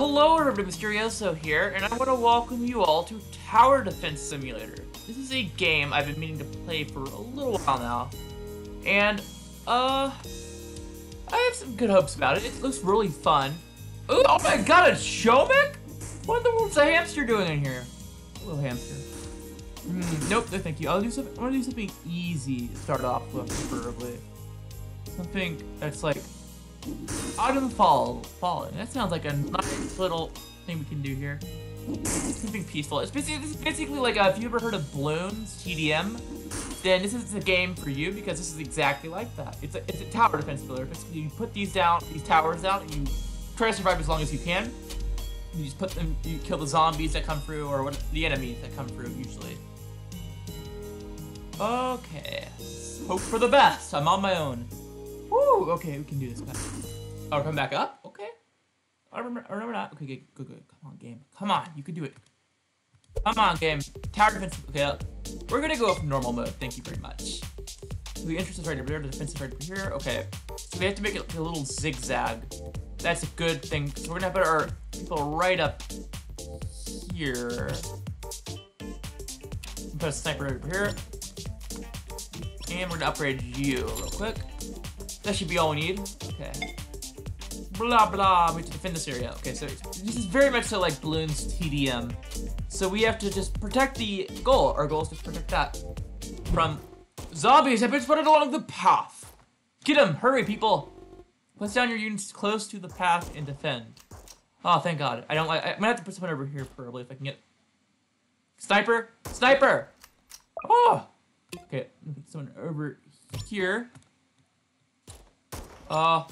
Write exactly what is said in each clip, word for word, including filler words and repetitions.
Hello, everybody, Mysterioso here, and I want to welcome you all to Tower Defense Simulator. This is a game I've been meaning to play for a little while now, and, uh, I have some good hopes about it. It looks really fun. Ooh, oh my god, a Shobek? What in the world's a hamster doing in here? A little hamster. Mm, nope, no thank you. I'll do something, I want to do something easy to start off with, preferably. Something that's like autumn fall falling. That sounds like a nice little thing we can do here. Something peaceful. It's basically, this is basically like uh, if you ever heard of Bloons T D M, then this is the game for you because this is exactly like that. It's a, it's a tower defense builder. Basically, you put these down, these towers down, and you try to survive as long as you can. You just put them. You kill the zombies that come through, or what, the enemies that come through usually. Okay. Hope for the best. I'm on my own. Woo! Okay, we can do this. Oh, come back up? Okay. I remember, I remember not. Okay, good, good, good. Come on, game. Come on, you can do it. Come on, game. Tower defense. Okay, we're gonna go up normal mode. Thank you very much. So the entrance is right over there, the defense is right over here. Okay. So we have to make it a little zigzag. That's a good thing. So we're gonna put our people right up here. Put a sniper right over here. And we're gonna upgrade you real quick. That should be all we need. Okay. Blah, blah, we have to defend this area. Okay, so this is very much so like Bloons T D M. So we have to just protect the goal. Our goal is to protect that from zombies that have been spotted along the path. Get them, hurry, people. Place down your units close to the path and defend. Oh, thank God. I don't like, I'm gonna have to put someone over here probably if I can get. Sniper, sniper. Oh, okay, someone over here. Uh,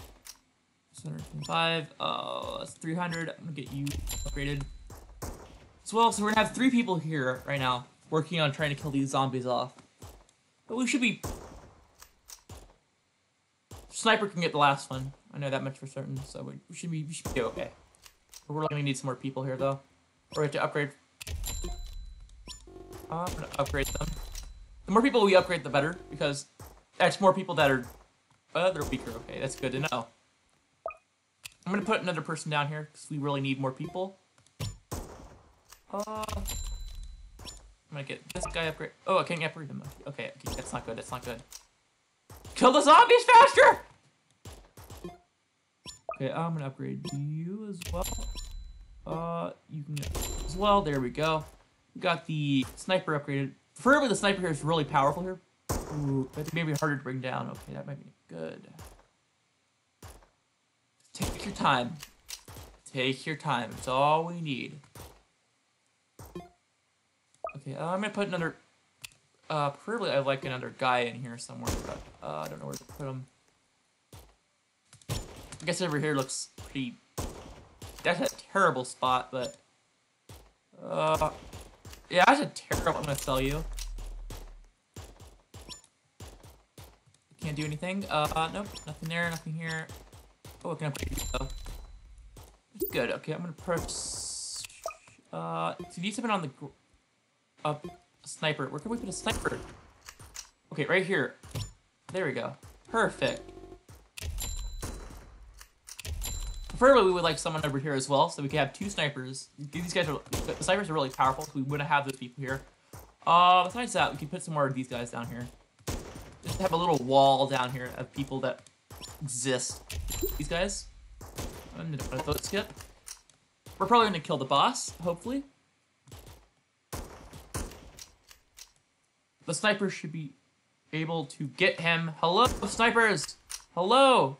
six hundred twenty-five, uh, that's three hundred, I'm gonna get you upgraded. As well, so we're gonna have three people here right now, working on trying to kill these zombies off. But we should be... Sniper can get the last one, I know that much for certain, so we, we, should, be, we should be okay. But we're gonna need some more people here though. We're gonna have to upgrade. Uh, I'm gonna upgrade them. The more people we upgrade, the better, because that's more people that are... Uh, they're weaker. Okay, that's good to know. I'm gonna put another person down here because we really need more people. Uh, I'm gonna get this guy upgrade. Oh, I can't upgrade him. Okay, okay, that's not good. That's not good. Kill the zombies faster! Okay, I'm gonna upgrade you as well. Uh, you can as well. There we go. We got the sniper upgraded. Preferably the sniper here is really powerful here. Ooh, that may be harder to bring down. Okay, that might be good. Take your time. Take your time. It's all we need. Okay, uh, I'm gonna put another... Uh, probably I'd like another guy in here somewhere, but uh, I don't know where to put him. I guess over here looks pretty... That's a terrible spot, but... Uh, yeah, that's a terrible... I'm gonna sell you. Can't do anything. Uh, nope. Nothing there. Nothing here. Oh, I can upgrade you though. It's good. Okay, I'm gonna press. Uh, so these have been on the up uh, sniper. Where can we put a sniper? Okay, right here. There we go. Perfect. Preferably, we would like someone over here as well, so we can have two snipers. These guys are the snipers are really powerful, so we wouldn't have those people here. Uh, besides that, we can put some more of these guys down here. Just have a little wall down here of people that exist. These guys. I'm gonna put a vote skip. We're probably gonna kill the boss, hopefully. The sniper should be able to get him. Hello, snipers! Hello!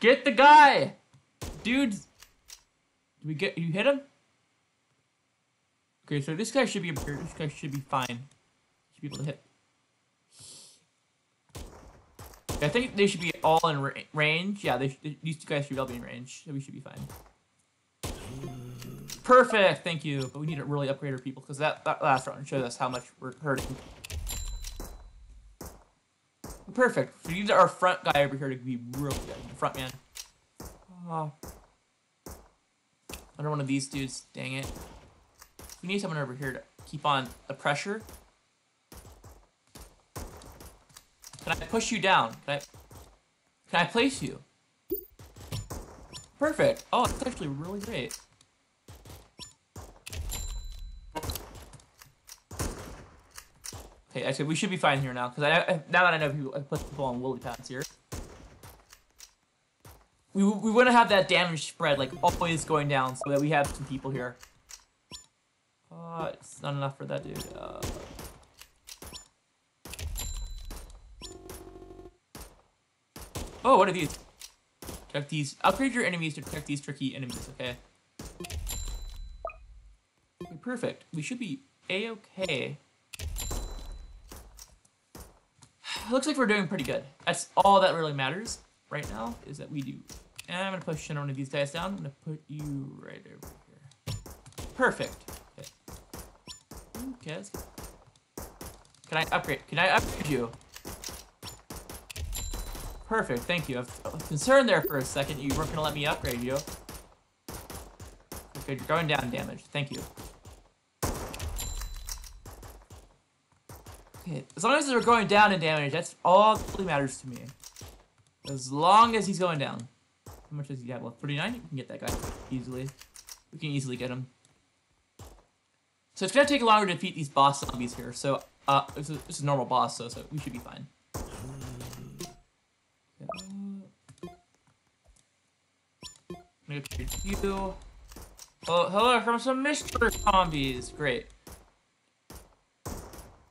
Get the guy! Dude! Did we get you hit him? Okay, so this guy should be this guy should be fine. Should be able to hit. I think they should be all in ra range. Yeah, they they, these two guys should all be in range, so we should be fine. Perfect, thank you. But we need to really upgrade our people because that, that last round showed us how much we're hurting. Perfect. So we need our front guy over here to be real good. The front man. Oh. Under one of these dudes. Dang it. We need someone over here to keep on the pressure. Can I push you down? Can I, can I place you? Perfect. Oh, it's actually really great. Okay, actually, we should be fine here now, because I, I now that I know people, I put the ball on Willy Pats here. We, we want to have that damage spread, like, always going down, so that we have some people here. Uh, it's not enough for that dude. Uh... Oh, what are these? Check these. Upgrade your enemies to detect these tricky enemies, okay? Okay, perfect. We should be A-okay. Looks like we're doing pretty good. That's all that really matters right now, is that we do. And I'm gonna push one of these guys down. I'm gonna put you right over here. Perfect. Okay. Okay, let's go. Can I upgrade? Can I upgrade you? Perfect, thank you. I was concerned there for a second. You weren't gonna let me upgrade you. Okay, you're going down damage. Thank you. Okay, as long as they're going down in damage, that's all that really matters to me. As long as he's going down. How much does he have left? thirty-nine? You can get that guy easily. We can easily get him. So it's gonna take longer to defeat these boss zombies here. So, uh, it's a, it's a normal boss, so, so we should be fine. You. Oh, hello from some Mister Zombies. Great.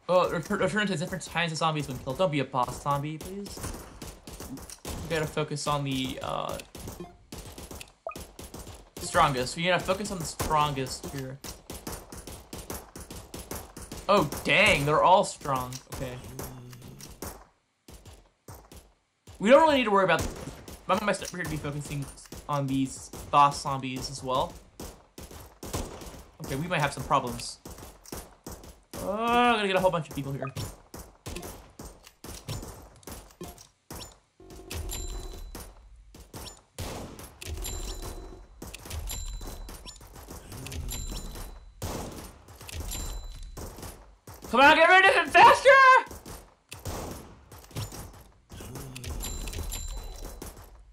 Oh, return, return to different kinds of zombies when killed. Don't be a boss zombie, please. You gotta focus on the uh, strongest. You gotta focus on the strongest here. Oh, dang, they're all strong. Okay. We don't really need to worry about. I'm gonna be focusing on these boss zombies as well. Okay, we might have some problems. Oh, I'm gonna get a whole bunch of people here. Come on, get rid of him faster!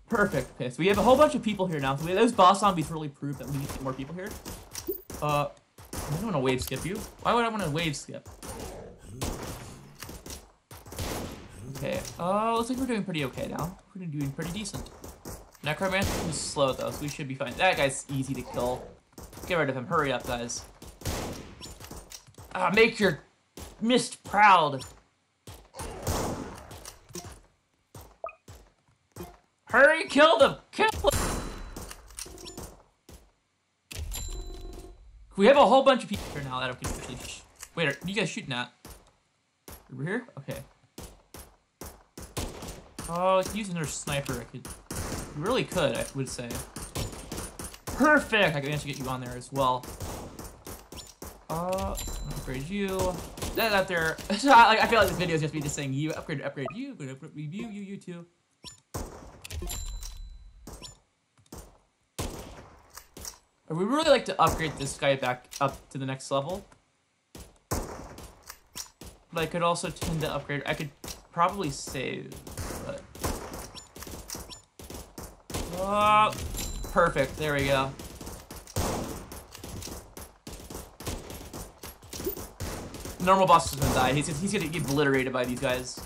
Perfect, piss. We have a whole bunch of people here now. So we, those boss zombies really prove that we need more people here. Uh, I don't want to wave skip you. Why would I want to wave skip? Okay. Uh, looks like we're doing pretty okay now. We're doing pretty decent. Necromancer is slow though, so we should be fine. That guy's easy to kill. Get rid of him. Hurry up, guys. Ah, make your mist proud. Hurry, kill them! Kill them! We have a whole bunch of people here now that I can actually sh- Wait, are you guys shooting at? Over here? Okay. Oh, I could use another sniper. I could. You really could, I would say. Perfect! I can actually get you on there as well. Uh, upgrade you. That out there. I feel like this video is just me just saying you, upgrade, upgrade you, review you, you too. I would really like to upgrade this guy back up to the next level. But I could also tend to upgrade. I could probably save. But... Oh, perfect. There we go. Normal boss is gonna die. He's, he's gonna get obliterated by these guys.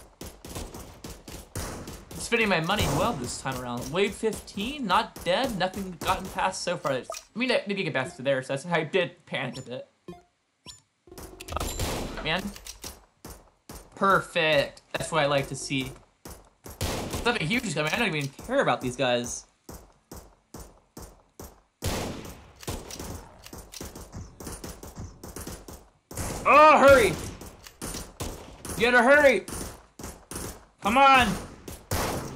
Spending my money well this time around. Wave fifteen, not dead, nothing gotten past so far. I mean, I need to get back to there, so that's, I did panic a bit. Oh, man. Perfect. That's what I like to see. Nothing huge is coming. I don't even care about these guys. Oh, hurry! Get a hurry! Come on!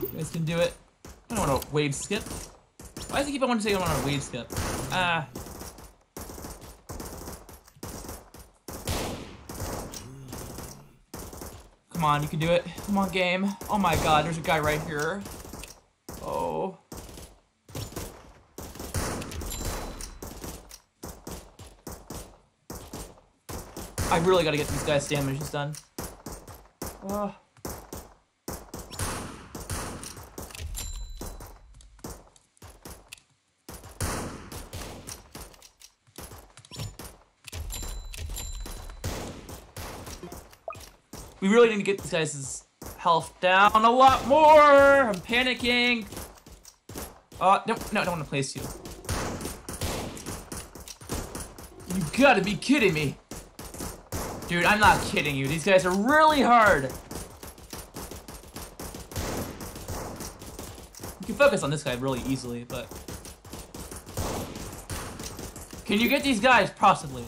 You guys can do it. I don't want to wave skip. Why does he keep on wanting to say I want to wave skip? Ah. Come on, you can do it. Come on, game. Oh my god, there's a guy right here. Oh. I really gotta get these guys' damages done. Uh. We really need to get these guys' health down a lot more. I'm panicking. Uh, no, no, I don't want to place you. You gotta be kidding me. Dude, I'm not kidding you. These guys are really hard. You can focus on this guy really easily, but... Can you get these guys? Possibly.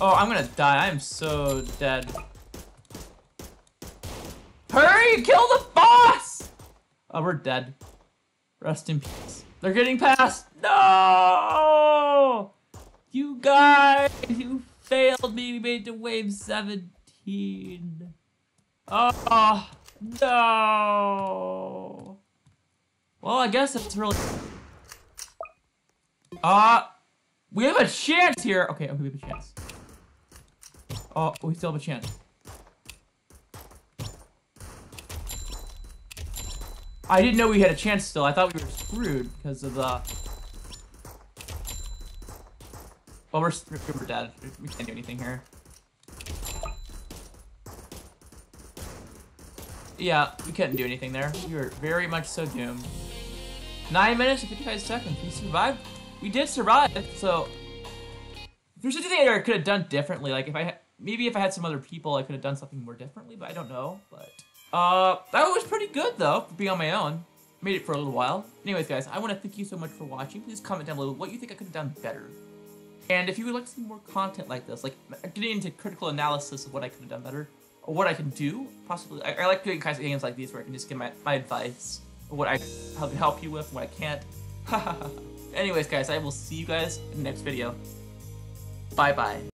Oh, I'm gonna die. I am so dead. Hurry! Kill the boss! Oh, we're dead. Rest in peace. They're getting past. No! You guys, you failed me. We made to wave seventeen. Oh, no. Well, I guess it's really... Uh, we have a chance here. Okay, okay, we have a chance. Oh, we still have a chance. I didn't know we had a chance still. I thought we were screwed because of the... Well, we're, we're dead. We can't do anything here. Yeah, we couldn't do anything there. We were very much so doomed. nine minutes and fifty-five seconds. We survived. We did survive, so... If there's anything I could have done differently, like if I had... Maybe if I had some other people, I could have done something more differently, but I don't know. But uh, that was pretty good, though, for being on my own. Made it for a little while. Anyways, guys, I want to thank you so much for watching. Please comment down below what you think I could have done better. And if you would like to see more content like this, like getting into critical analysis of what I could have done better, or what I can do, possibly. I, I like doing kinds of games like these where I can just give my, my advice, or what I help, help you with, and what I can't. Anyways, guys, I will see you guys in the next video. Bye-bye.